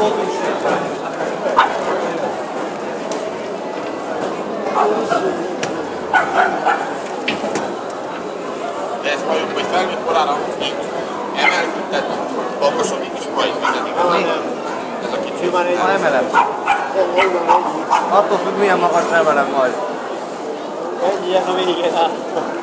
De ezt mondjuk, hogy felnőtt korára így emelkedett, okosodik is majd mindenki volna. Ez a kicsi. Ha emelem. Attól függ, milyen magasra emelem majd. Ennyi ez a végén áll.